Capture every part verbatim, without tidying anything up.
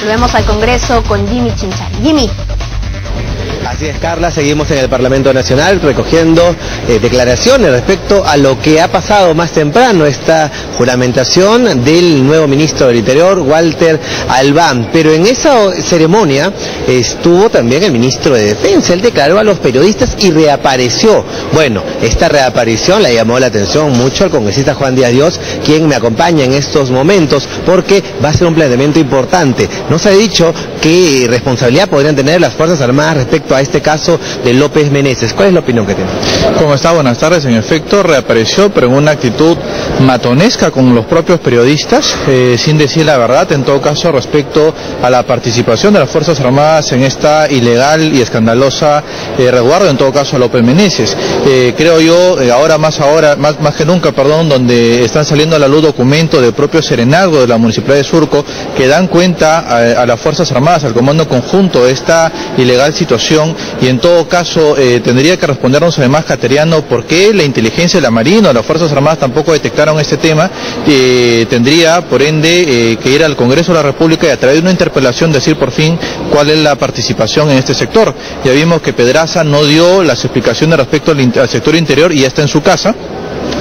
Volvemos al Congreso con Jimmy Chinchán. Jimmy. Así es, Carla, seguimos en el Parlamento Nacional recogiendo eh, declaraciones respecto a lo que ha pasado más temprano, esta juramentación del nuevo ministro del Interior, Walter Albán. Pero en esa ceremonia estuvo también el ministro de Defensa, él declaró a los periodistas y reapareció. Bueno, esta reaparición le llamó la atención mucho al congresista Juan Díaz Dios, quien me acompaña en estos momentos, porque va a ser un planteamiento importante. Nos ha dicho qué responsabilidad podrían tener las Fuerzas Armadas respecto a a este caso de López Meneses. ¿Cuál es la opinión que tiene? ¿Cómo está? Buenas tardes. En efecto, reapareció, pero en una actitud matonesca con los propios periodistas, eh, sin decir la verdad, en todo caso, respecto a la participación de las Fuerzas Armadas en esta ilegal y escandalosa eh, resguardo, en todo caso, a López Meneses. Eh, creo yo, eh, ahora más ahora más, más que nunca, perdón, donde están saliendo a la luz documentos del propio Serenazgo de la Municipalidad de Surco, que dan cuenta a, a las Fuerzas Armadas, al Comando Conjunto, de esta ilegal situación. Y en todo caso eh, tendría que respondernos además Cateriano por qué la inteligencia de la Marina o las Fuerzas Armadas tampoco detectaron este tema. Eh, tendría por ende eh, que ir al Congreso de la República y a través de una interpelación decir por fin cuál es la participación en este sector. Ya vimos que Pedraza no dio las explicaciones respecto al, al sector interior y ya está en su casa.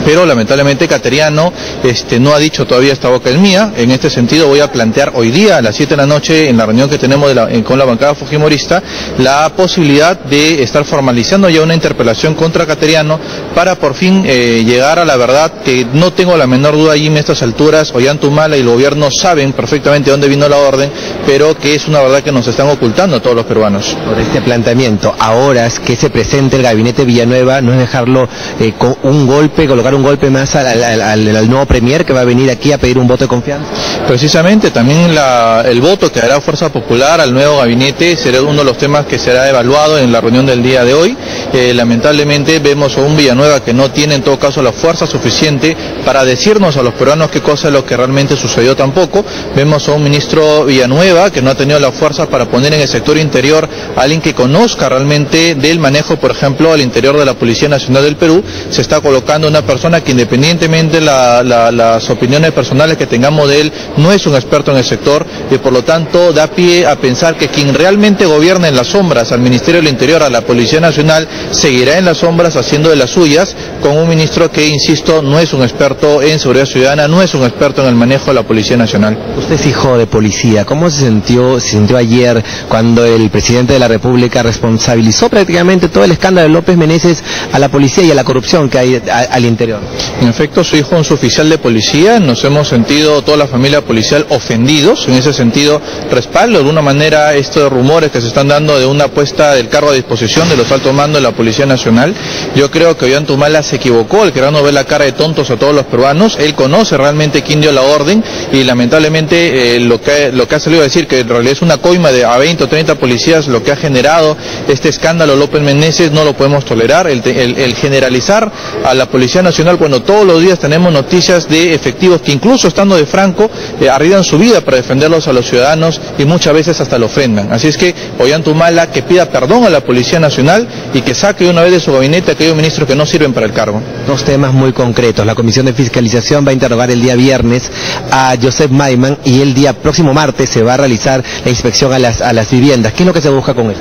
Pero lamentablemente Cateriano este, no ha dicho todavía esta boca es mía. En este sentido voy a plantear hoy día a las siete de la noche en la reunión que tenemos de la, en, con la bancada fujimorista la posibilidad de estar formalizando ya una interpelación contra Cateriano para por fin eh, llegar a la verdad, que no tengo la menor duda allí en estas alturas. Ollanta Humala y el gobierno saben perfectamente dónde vino la orden, pero que es una verdad que nos están ocultando a todos los peruanos. Por este planteamiento, ahora es que se presente el gabinete Villanueva, no es dejarlo eh, con un golpe, colocar un golpe más al, al, al, al nuevo premier que va a venir aquí a pedir un voto de confianza. Precisamente, también la, el voto que hará Fuerza Popular al nuevo gabinete será uno de los temas que será evaluado en la reunión del día de hoy. Eh, lamentablemente vemos a un Villanueva que no tiene en todo caso la fuerza suficiente para decirnos a los peruanos qué cosa es lo que realmente sucedió tampoco. Vemos a un ministro Villanueva que no ha tenido la fuerza para poner en el sector interior a alguien que conozca realmente del manejo, por ejemplo, al interior de la Policía Nacional del Perú. Se está colocando una persona que independientemente de la, la, las opiniones personales que tengamos de él, no es un experto en el sector y por lo tanto da pie a pensar que quien realmente gobierna en las sombras al Ministerio del Interior, a la Policía Nacional, seguirá en las sombras haciendo de las suyas con un ministro que, insisto, no es un experto en seguridad ciudadana, no es un experto en el manejo de la Policía Nacional. Usted es hijo de policía, ¿cómo se sintió, se sintió ayer cuando el presidente de la República responsabilizó prácticamente todo el escándalo de López Meneses a la policía y a la corrupción que hay a, al interior? En efecto, soy hijo de un oficial de policía, nos hemos sentido, toda la familia policial, ofendidos. En ese sentido, respaldo de alguna manera estos rumores que se están dando de una puesta del cargo a disposición de los altos mandos de la Policía Nacional. Yo creo que Ollanta Humala se equivocó, el querernos ver la cara de tontos a todos los peruanos. Él conoce realmente quién dio la orden y lamentablemente eh, lo, que, lo que ha salido a decir, que en realidad es una coima de a veinte o treinta policías lo que ha generado este escándalo López Meneses, no lo podemos tolerar. El, el, el generalizar a la Policía Nacional, cuando todos los días tenemos noticias de efectivos que incluso estando de franco eh, arriesgan su vida para defenderlos a los ciudadanos y muchas veces hasta lo ofendan. Así es que Ollanta Humala que pida perdón a la Policía Nacional y que saque una vez de su gabinete a aquellos ministros que no sirven para el cargo. Dos temas muy concretos. La Comisión de Fiscalización va a interrogar el día viernes a Josep Maiman y el día próximo martes se va a realizar la inspección a las, a las viviendas. ¿Qué es lo que se busca con él?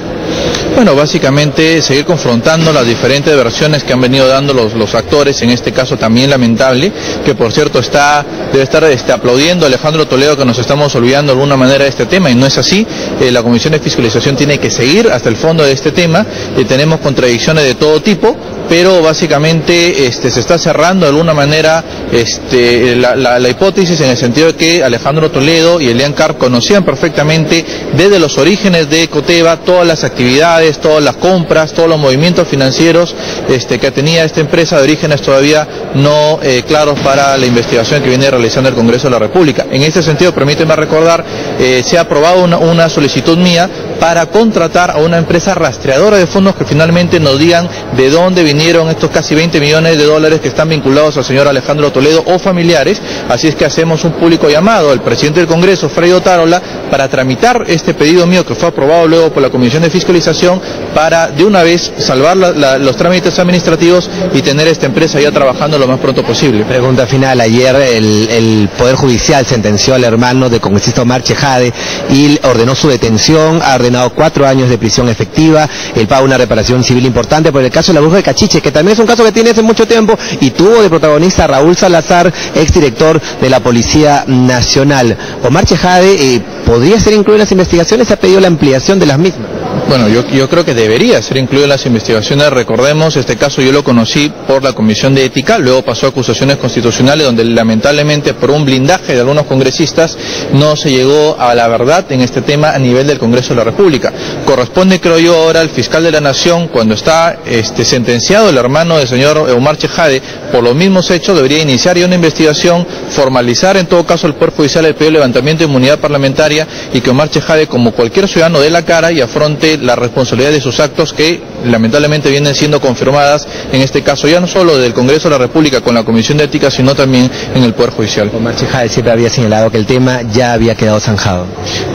Bueno, básicamente seguir confrontando las diferentes versiones que han venido dando los, los actores, en este caso también lamentable, que por cierto está debe estar este, aplaudiendo a Alejandro Toledo que nos estamos olvidando de alguna manera de este tema, y no es así. Eh, la Comisión de Fiscalización tiene que seguir hasta el fondo de este tema, eh, tenemos contradicciones de todo tipo, pero básicamente este, se está cerrando de alguna manera este, la, la, la hipótesis en el sentido de que Alejandro Toledo y Eliane Karp conocían perfectamente desde los orígenes de Coteva todas las actividades, todas las compras, todos los movimientos financieros este, que tenía esta empresa, de orígenes todavía no eh, claros para la investigación que viene realizando el Congreso de la República. En este sentido, permíteme recordar, eh, se ha aprobado una, una solicitud mía para contratar a una empresa rastreadora de fondos que finalmente nos digan de dónde vinieron estos casi veinte millones de dólares que están vinculados al señor Alejandro Toledo o familiares. Así es que hacemos un público llamado al presidente del Congreso, Fredy Otárola, para tramitar este pedido mío que fue aprobado luego por la Comisión de Fiscalización para de una vez salvar la, la, los trámites administrativos y tener esta empresa ya trabajando lo más pronto posible. Pregunta final, ayer el, el Poder Judicial sentenció al hermano del congresista Omar Chehade y ordenó su detención, ha ordenado cuatro años de prisión efectiva, él paga una reparación civil importante por el caso de la bruja de Cachiche, que también es un caso que tiene hace mucho tiempo y tuvo de protagonista a Raúl Salazar, exdirector de la Policía Nacional. Omar Chehade eh, podría ser incluido en las investigaciones, se ha pedido la ampliación de las mismas. Bueno, yo, yo creo que debería ser incluido en las investigaciones. Recordemos, este caso yo lo conocí por la Comisión de Ética, luego pasó a acusaciones constitucionales donde lamentablemente por un blindaje de algunos congresistas no se llegó a la verdad en este tema a nivel del Congreso de la República. Corresponde, creo yo, ahora al Fiscal de la Nación, cuando está este, sentenciado el hermano del señor Omar Chehade por los mismos hechos, debería iniciar ya una investigación, formalizar en todo caso el Poder Judicial el pedido de levantamiento de inmunidad parlamentaria y que Omar Chehade, como cualquier ciudadano, dé la cara y afronte la responsabilidad de sus actos que lamentablemente vienen siendo confirmadas en este caso ya no solo del Congreso de la República con la Comisión de Ética sino también en el Poder Judicial. Omar Chehade siempre había señalado que el tema ya había quedado zanjado.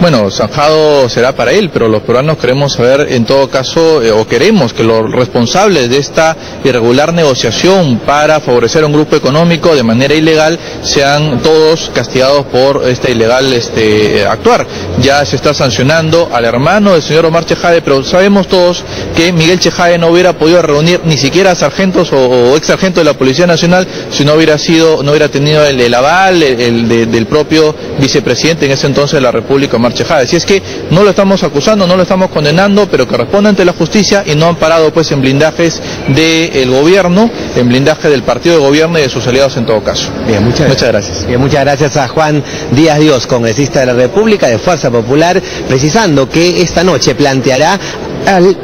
Bueno, zanjado será para él, pero los peruanos queremos saber en todo caso eh, o queremos que los responsables de esta irregular negociación para favorecer a un grupo económico de manera ilegal sean todos castigados por este ilegal este, actuar. Ya se está sancionando al hermano del señor Omar Chehade, pero sabemos todos que Miguel Chehade no hubiera podido reunir ni siquiera sargentos o, o ex sargentos de la Policía Nacional si no hubiera sido, no hubiera tenido el, el aval el, el de, del propio vicepresidente en ese entonces de la República, Omar Chehade. Si es que no lo estamos acusando, no lo estamos condenando, pero que responda ante la justicia y no han parado pues en blindajes del gobierno, en blindaje del partido de gobierno y de sus aliados en todo caso. Bien, muchas gracias. Muchas gracias. Bien, muchas gracias a Juan Díaz Dios, congresista de la República de Fuerza Popular, precisando que esta noche plantea Al,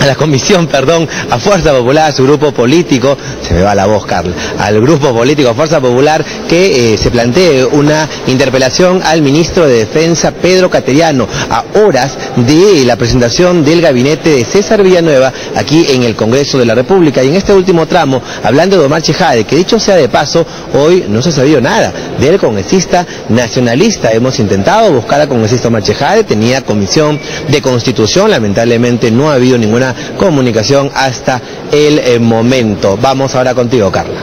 a la comisión, perdón, a Fuerza Popular, a su grupo político, se me va la voz, Carl, al grupo político Fuerza Popular, que eh, se plantee una interpelación al ministro de Defensa, Pedro Cateriano, a horas de la presentación del gabinete de César Villanueva, aquí en el Congreso de la República. Y en este último tramo, hablando de Omar Chehade, que dicho sea de paso, hoy no se ha sabido nada del congresista nacionalista. Hemos intentado buscar al congresista Omar Chehade, tenía comisión de constitución, lamentablemente no ha habido ninguna comunicación hasta el eh, momento. Vamos ahora contigo, Carla.